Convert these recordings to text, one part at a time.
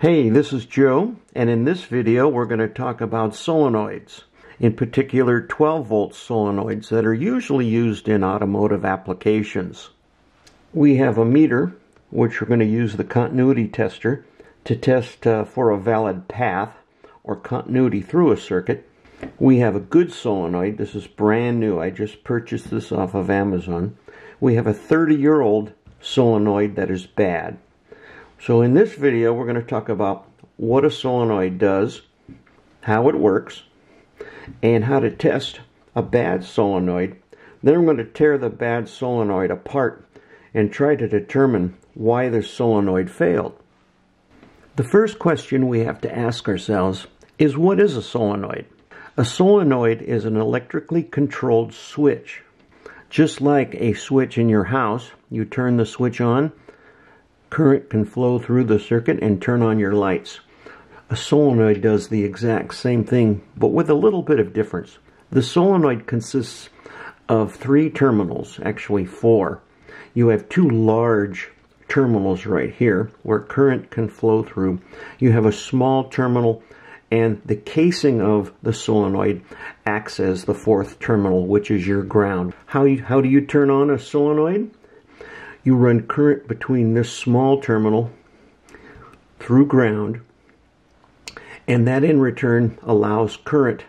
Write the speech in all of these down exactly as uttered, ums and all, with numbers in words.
Hey, this is Joe, and in this video we're going to talk about solenoids, in particular twelve volt solenoids that are usually used in automotive applications. We have a meter, which we're going to use the continuity tester to test uh, for a valid path or continuity through a circuit. We have a good solenoid. This is brand new. I just purchased this off of Amazon. We have a thirty year old solenoid that is bad. So in this video we're going to talk about what a solenoid does, how it works, and how to test a bad solenoid. Then I'm going to tear the bad solenoid apart and try to determine why the solenoid failed. The first question we have to ask ourselves is, what is a solenoid? A solenoid is an electrically controlled switch. Just like a switch in your house, you turn the switch on, current can flow through the circuit and turn on your lights. A solenoid does the exact same thing, but with a little bit of difference. The solenoid consists of three terminals, actually four. You have two large terminals right here where current can flow through. You have a small terminal, and the casing of the solenoid acts as the fourth terminal, which is your ground. How, you, how do you turn on a solenoid? You run current between this small terminal through ground, and that in return allows current,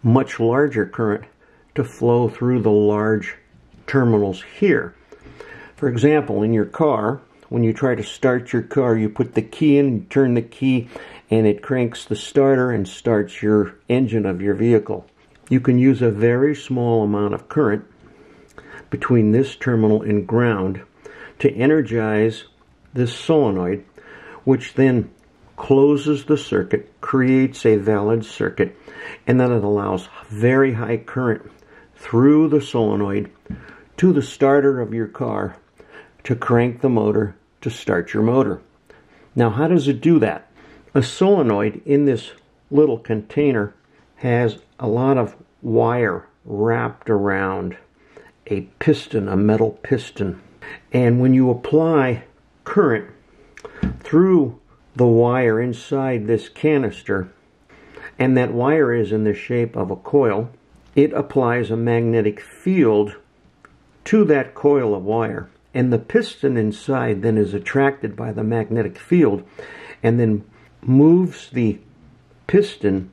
much larger current, to flow through the large terminals here. For example, in your car, when you try to start your car, you put the key in, you turn the key, and it cranks the starter and starts your engine of your vehicle. You can use a very small amount of current between this terminal and ground to energize this solenoid, which then closes the circuit, creates a valid circuit, and then it allows very high current through the solenoid to the starter of your car to crank the motor to start your motor. Now, how does it do that? A solenoid in this little container has a lot of wire wrapped around a piston, a metal piston. And when you apply current through the wire inside this canister, and that wire is in the shape of a coil, it applies a magnetic field to that coil of wire. And the piston inside then is attracted by the magnetic field and then moves the piston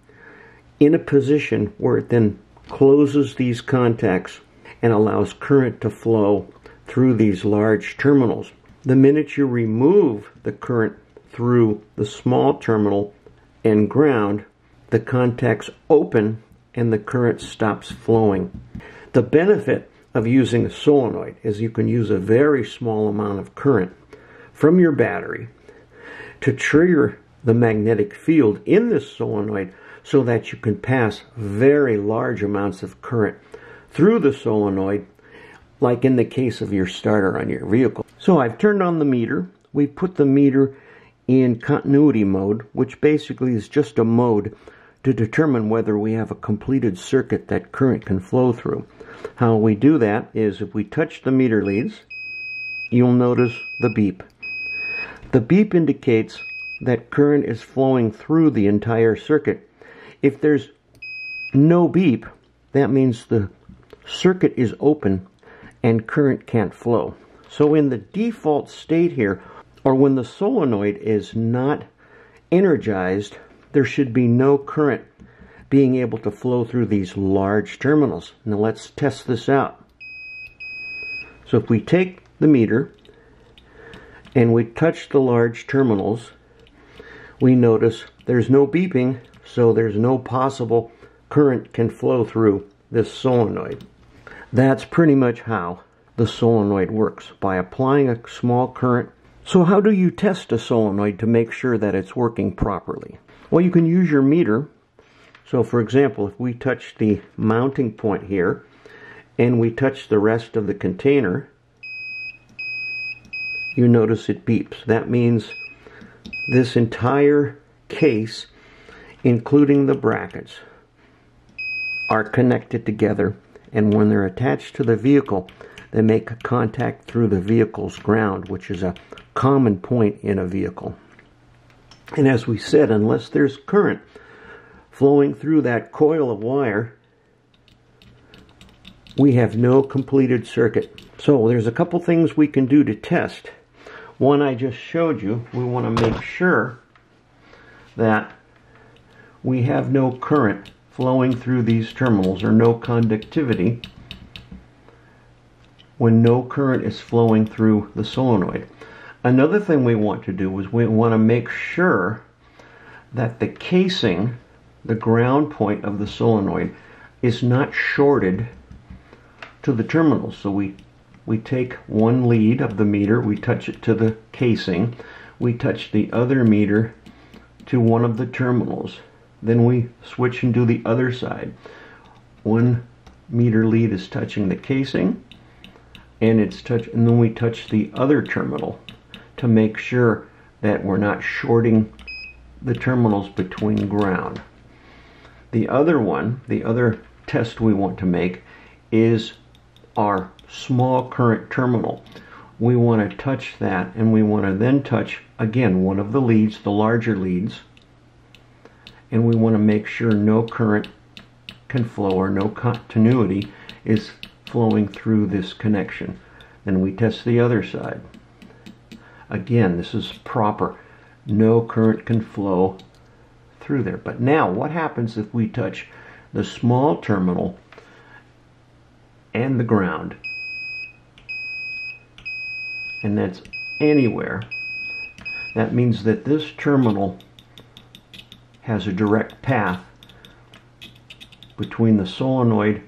in a position where it then closes these contacts and allows current to flow through these large terminals. The minute you remove the current through the small terminal and ground, the contacts open and the current stops flowing. The benefit of using a solenoid is you can use a very small amount of current from your battery to trigger the magnetic field in this solenoid so that you can pass very large amounts of current through the solenoid, like in the case of your starter on your vehicle. So I've turned on the meter. We put the meter in continuity mode, which basically is just a mode to determine whether we have a completed circuit that current can flow through. How we do that is, if we touch the meter leads, you'll notice the beep. The beep indicates that current is flowing through the entire circuit. If there's no beep, that means the circuit is open and current can't flow. So in the default state here, or when the solenoid is not energized, there should be no current being able to flow through these large terminals. Now let's test this out. So if we take the meter and we touch the large terminals, we notice there's no beeping, so there's no possible current can flow through this solenoid. That's pretty much how the solenoid works, by applying a small current. So how do you test a solenoid to make sure that it's working properly? Well, you can use your meter. So for example, if we touch the mounting point here and we touch the rest of the container, you notice it beeps. That means this entire case, including the brackets, are connected together, and when they're attached to the vehicle, they make a contact through the vehicle's ground, which is a common point in a vehicle. And as we said, unless there's current flowing through that coil of wire, we have no completed circuit. So there's a couple things we can do to test. One I just showed you. We want to make sure that we have no current flowing through these terminals, or no conductivity when no current is flowing through the solenoid. Another thing we want to do is we want to make sure that the casing, the ground point of the solenoid, is not shorted to the terminals. So we we take one lead of the meter, we touch it to the casing, we touch the other meter to one of the terminals, then we switch and do the other side. One meter lead is touching the casing, and it's touch, and then we touch the other terminal to make sure that we're not shorting the terminals between ground. The other one, the other test we want to make is our small current terminal. We want to touch that, and we want to then touch again one of the leads, the larger leads, and we want to make sure no current can flow or no continuity is flowing through this connection. Then we test the other side. Again, this is proper. No current can flow through there. But now what happens if we touch the small terminal and the ground, and that's anywhere? That means that this terminal has a direct path between the solenoid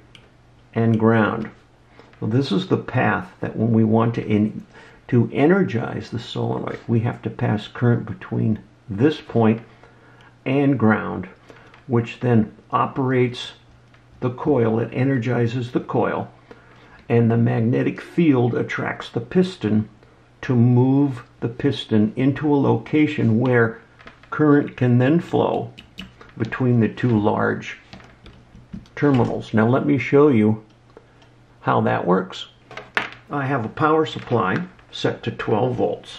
and ground. Well, this is the path that when we want to in, to energize the solenoid, we have to pass current between this point and ground, which then operates the coil. It energizes the coil, and the magnetic field attracts the piston to move the piston into a location where current can then flow between the two large terminals. Now let me show you how that works. I have a power supply set to twelve volts,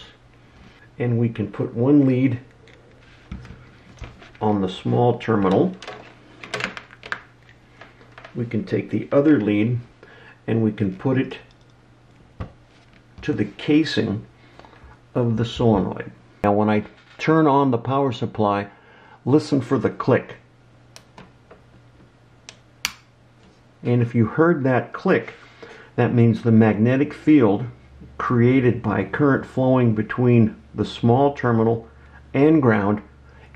and we can put one lead on the small terminal. We can take the other lead and we can put it to the casing of the solenoid. Now when I turn on the power supply, listen for the click. And if you heard that click, that means the magnetic field created by current flowing between the small terminal and ground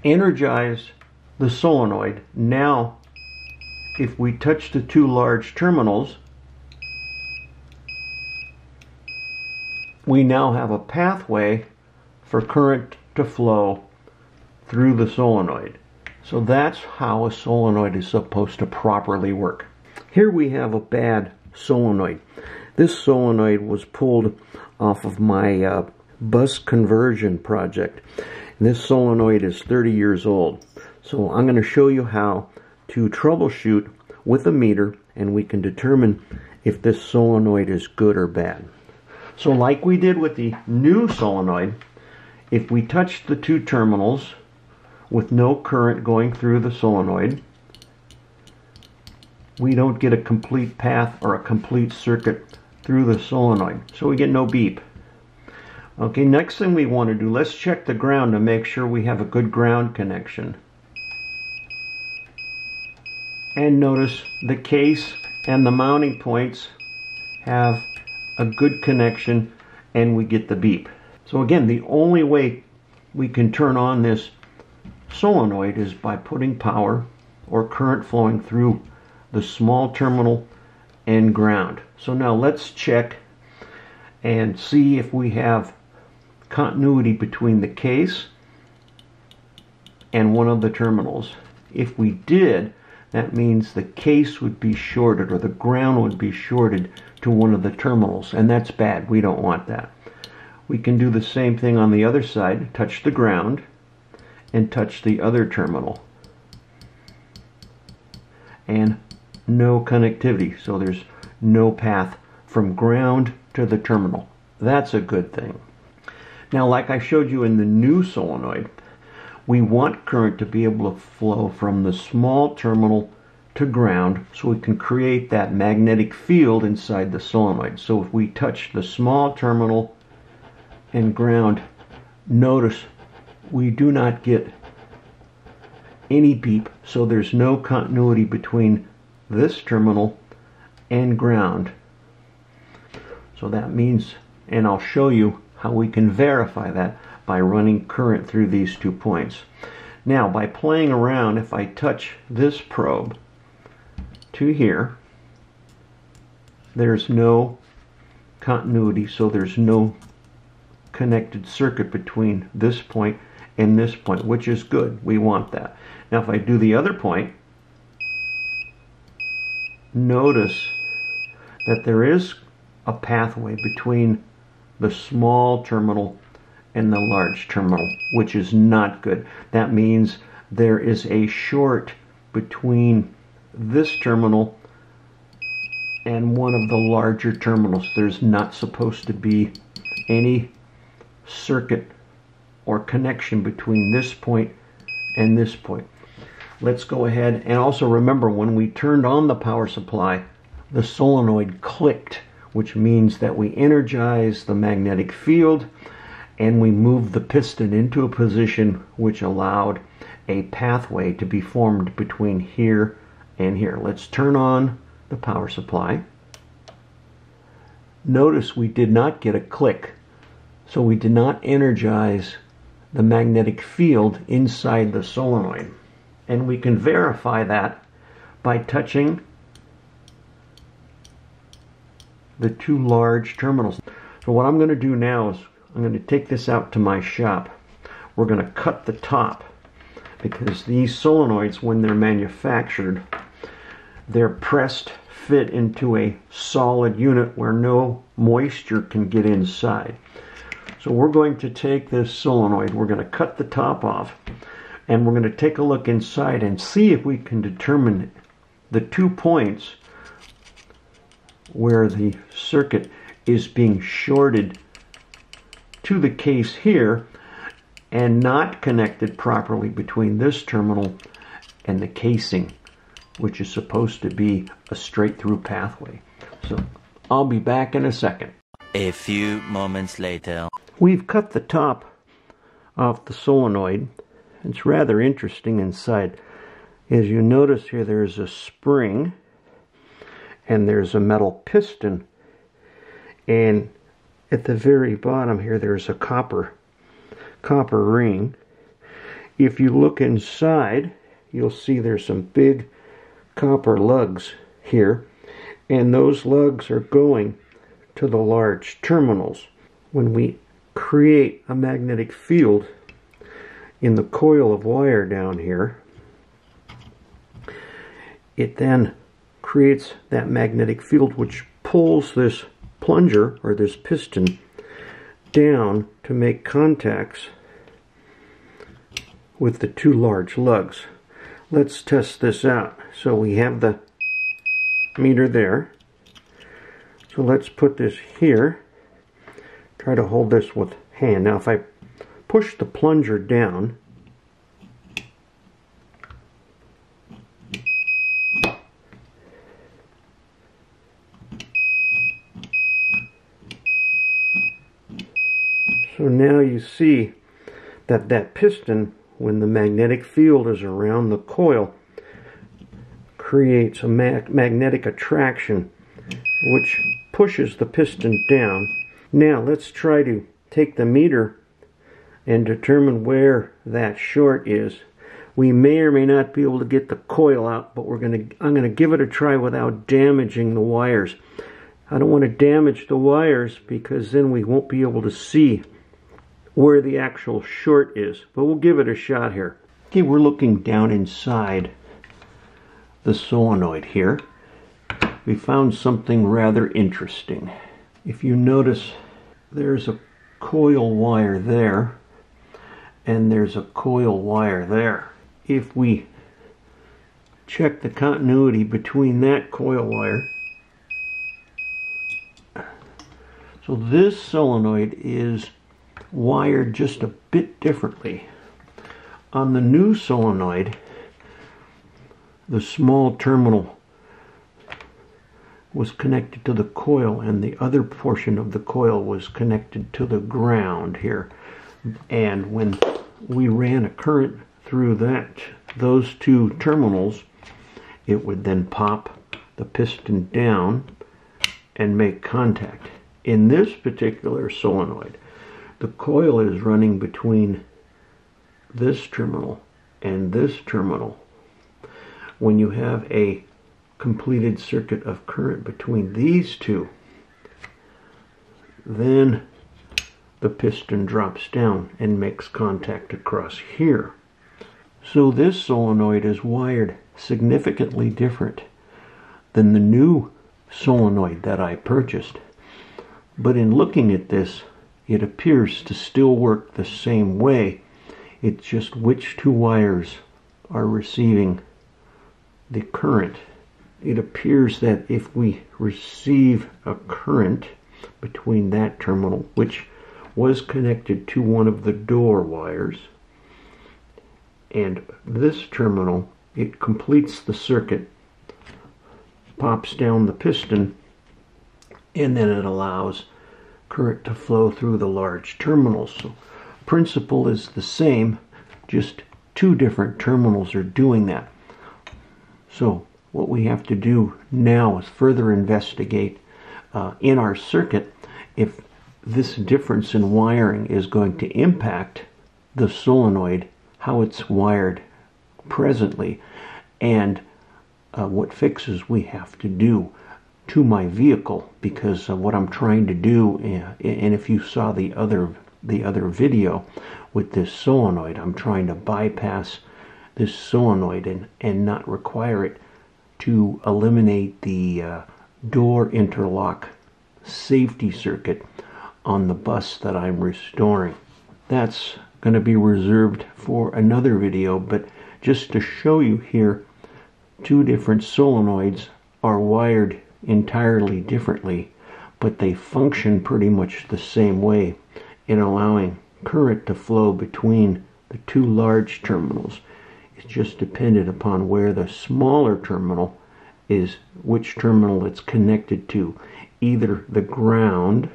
energized the solenoid. Now if we touch the two large terminals, we now have a pathway for current to flow through the solenoid. So that's how a solenoid is supposed to properly work. Here we have a bad solenoid. This solenoid was pulled off of my uh, bus conversion project. And this solenoid is thirty years old. So I'm going to show you how to troubleshoot with a meter, and we can determine if this solenoid is good or bad. So like we did with the new solenoid, if we touch the two terminals with no current going through the solenoid, we don't get a complete path or a complete circuit through the solenoid. So we get no beep. Okay, next thing we want to do, let's check the ground to make sure we have a good ground connection. And notice the case and the mounting points have a good connection, and we get the beep. So again, the only way we can turn on this solenoid is by putting power or current flowing through the small terminal and ground. So now let's check and see if we have continuity between the case and one of the terminals. If we did, that means the case would be shorted, or the ground would be shorted to one of the terminals, and that's bad. We don't want that. We can do the same thing on the other side. Touch the ground and touch the other terminal. And no connectivity, so there's no path from ground to the terminal. That's a good thing. Now, like I showed you in the new solenoid, we want current to be able to flow from the small terminal to ground so we can create that magnetic field inside the solenoid. So if we touch the small terminal and ground, notice we do not get any beep, so there's no continuity between this terminal and ground. So that means, and I'll show you how we can verify that by running current through these two points. Now, by playing around, if I touch this probe to here, there's no continuity, so there's no connected circuit between this point and this point, which is good. We want that. Now, if I do the other point, notice that there is a pathway between the small terminal and the large terminal, which is not good. That means there is a short between this terminal and one of the larger terminals. There's not supposed to be any circuit or connection between this point and this point. Let's go ahead, and also remember, when we turned on the power supply, the solenoid clicked, which means that we energize the magnetic field and we moved the piston into a position which allowed a pathway to be formed between here and here. Let's turn on the power supply. Notice we did not get a click, so we did not energize the magnetic field inside the solenoid. And we can verify that by touching the two large terminals. So what I'm going to do now is I'm going to take this out to my shop. We're going to cut the top, because these solenoids, when they're manufactured, they're pressed, fit into a solid unit where no moisture can get inside. So we're going to take this solenoid, we're going to cut the top off, and we're going to take a look inside and see if we can determine the two points where the circuit is being shorted to the case here and not connected properly between this terminal and the casing, which is supposed to be a straight through pathway. So I'll be back in a second. A few moments later. We've cut the top off the solenoid. It's rather interesting inside. As you notice here, there's a spring and there's a metal piston, and at the very bottom here there's a copper copper ring. If you look inside, you'll see there's some big copper lugs here, and those lugs are going to the large terminals. When we create a magnetic field in the coil of wire down here, it then creates that magnetic field which pulls this plunger or this piston down to make contacts with the two large lugs. Let's test this out. So we have the meter there. So let's put this here. Try to hold this with hand. Now if I push the plunger down, so now you see that that piston, when the magnetic field is around the coil, creates a mag magnetic attraction which pushes the piston down. Now let's try to take the meter and determine where that short is. We may or may not be able to get the coil out, but we're going to I'm going to give it a try without damaging the wires. I don't want to damage the wires, because then we won't be able to see where the actual short is, but we'll give it a shot here. Okay, we're looking down inside the solenoid here. We found something rather interesting. If you notice, there's a coil wire there, and there's a coil wire there. If we check the continuity between that coil wire, so this solenoid is wired just a bit differently. on the new solenoid, the small terminal was connected to the coil and the other portion of the coil was connected to the ground here. And when we ran a current through that, those two terminals, it would then pop the piston down and make contact. In this particular solenoid, the coil is running between this terminal and this terminal. When you have a completed circuit of current between these two, then the piston drops down and makes contact across here. So this solenoid is wired significantly different than the new solenoid that I purchased. But in looking at this, it appears to still work the same way. It's just which two wires are receiving the current. It appears that if we receive a current between that terminal, which was connected to one of the door wires, and this terminal, it completes the circuit, pops down the piston, and then it allows current to flow through the large terminals. So principle is the same, just two different terminals are doing that. So what we have to do now is further investigate uh, in our circuit if this difference in wiring is going to impact the solenoid, how it's wired presently, and uh, what fixes we have to do to my vehicle, because uh, what I'm trying to do, uh, and if you saw the other the other video with this solenoid, I'm trying to bypass this solenoid and and not require it to eliminate the uh, door interlock safety circuit on the bus that I'm restoring. That's going to be reserved for another video, but just to show you here, two different solenoids are wired entirely differently, but they function pretty much the same way in allowing current to flow between the two large terminals. It's just dependent upon where the smaller terminal is, which terminal it's connected to, either the ground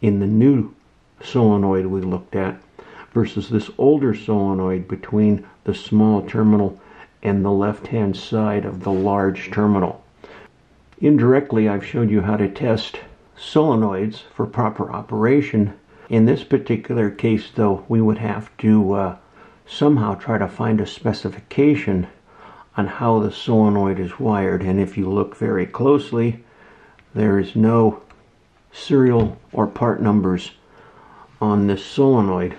in the new solenoid we looked at versus this older solenoid between the small terminal and the left-hand side of the large terminal. Indirectly, I've showed you how to test solenoids for proper operation. In this particular case, though, we would have to uh, somehow try to find a specification on how the solenoid is wired. And if you look very closely, there is no serial or part numbers on this solenoid.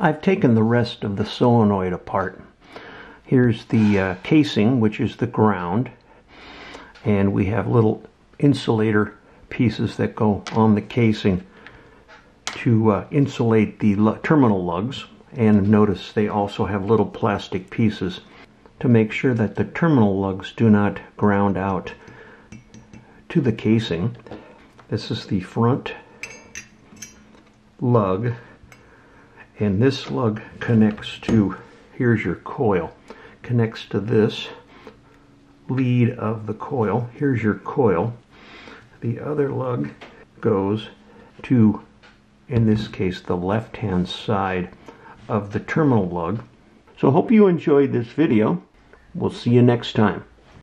I've taken the rest of the solenoid apart. Here's the uh, casing, which is the ground, and we have little insulator pieces that go on the casing to uh, insulate the terminal lugs, and notice they also have little plastic pieces to make sure that the terminal lugs do not ground out to the casing. This is the front lug, and this lug connects to, here's your coil, connects to this lead of the coil. Here's your coil. The other lug goes to, in this case, the left-hand side of the terminal lug. So I hope you enjoyed this video. We'll see you next time.